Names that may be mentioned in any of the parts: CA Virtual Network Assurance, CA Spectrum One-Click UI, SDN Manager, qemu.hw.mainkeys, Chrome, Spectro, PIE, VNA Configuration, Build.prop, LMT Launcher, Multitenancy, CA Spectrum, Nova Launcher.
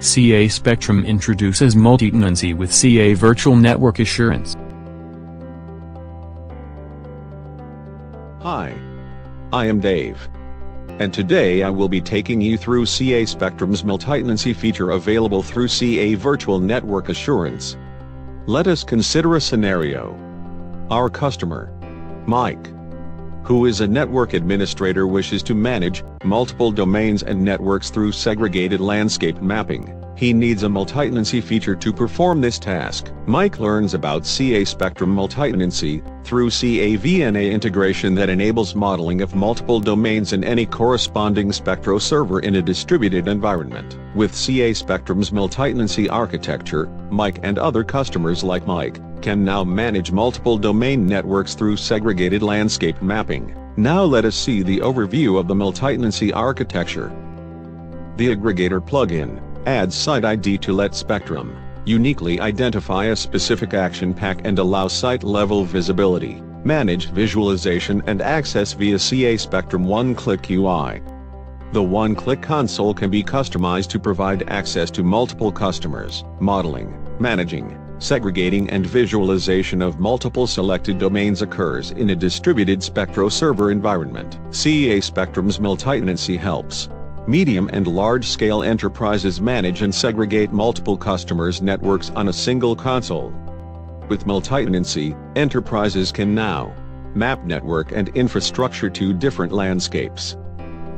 CA Spectrum introduces multi-tenancy with CA Virtual Network Assurance. Hi, I am Dave, and today I will be taking you through CA Spectrum's multi-tenancy feature available through CA Virtual Network Assurance. Let us consider a scenario. Our customer, Mike, who is a network administrator, wishes to manage multiple domains and networks through segregated landscape mapping. He needs a multi-tenancy feature to perform this task. Mike learns about CA Spectrum multi-tenancy through CA VNA integration that enables modeling of multiple domains and any corresponding Spectro server in a distributed environment. With CA Spectrum's multi-tenancy architecture, Mike and other customers like Mike can now manage multiple domain networks through segregated landscape mapping. Now let us see the overview of the multi-tenancy architecture. The aggregator plugin adds site ID to let Spectrum uniquely identify a specific action pack and allow site-level visibility, manage visualization and access via CA Spectrum One-Click UI. The One-Click console can be customized to provide access to multiple customers, modeling, managing, segregating and visualization of multiple selected domains occurs in a distributed Spectro server environment. CA Spectrum's multi-tenancy helps medium and large-scale enterprises manage and segregate multiple customers' networks on a single console. With multi-tenancy, enterprises can now map network and infrastructure to different landscapes,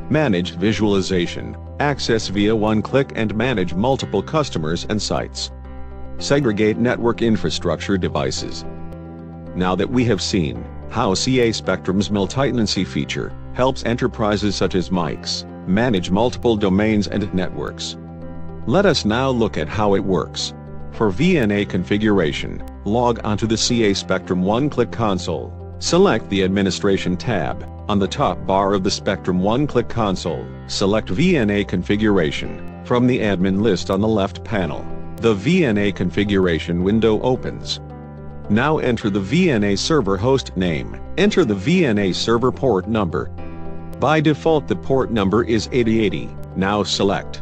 manage visualization, access via one click and manage multiple customers and sites, segregate network infrastructure devices. Now that we have seen how CA Spectrum's multi-tenancy feature helps enterprises such as Mike's manage multiple domains and networks, let us now look at how it works. For VNA configuration, log onto the CA Spectrum One-Click console. Select the Administration tab. On the top bar of the Spectrum One-Click console, select VNA configuration from the admin list on the left panel. The VNA configuration window opens. Now enter the VNA server host name. Enter the VNA server port number. By default, the port number is 8080. Now select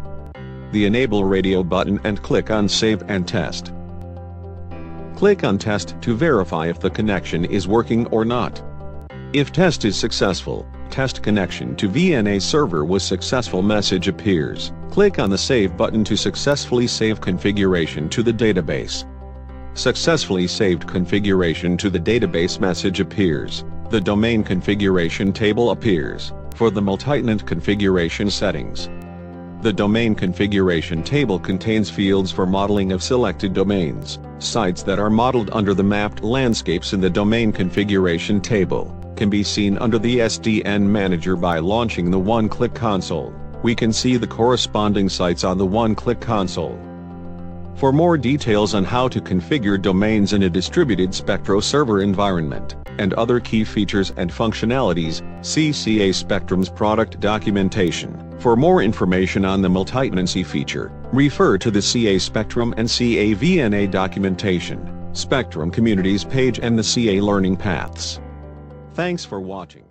the Enable Radio button and click on Save and Test. Click on Test to verify if the connection is working or not. If test is successful, Test connection to VNA server was successful message appears. Click on the Save button to successfully save configuration to the database. Successfully saved configuration to the database message appears. The domain configuration table appears for the multi-tenant configuration settings. The domain configuration table contains fields for modeling of selected domains. Sites that are modeled under the mapped landscapes in the domain configuration table can be seen under the SDN Manager by launching the One-Click console. We can see the corresponding sites on the One-Click console. For more details on how to configure domains in a distributed Spectro server environment, and other key features and functionalities, see CA Spectrum's product documentation. For more information on the multi-tenancy feature, refer to the CA Spectrum and CA VNA documentation, Spectrum Communities page and the CA Learning Paths. Thanks for watching.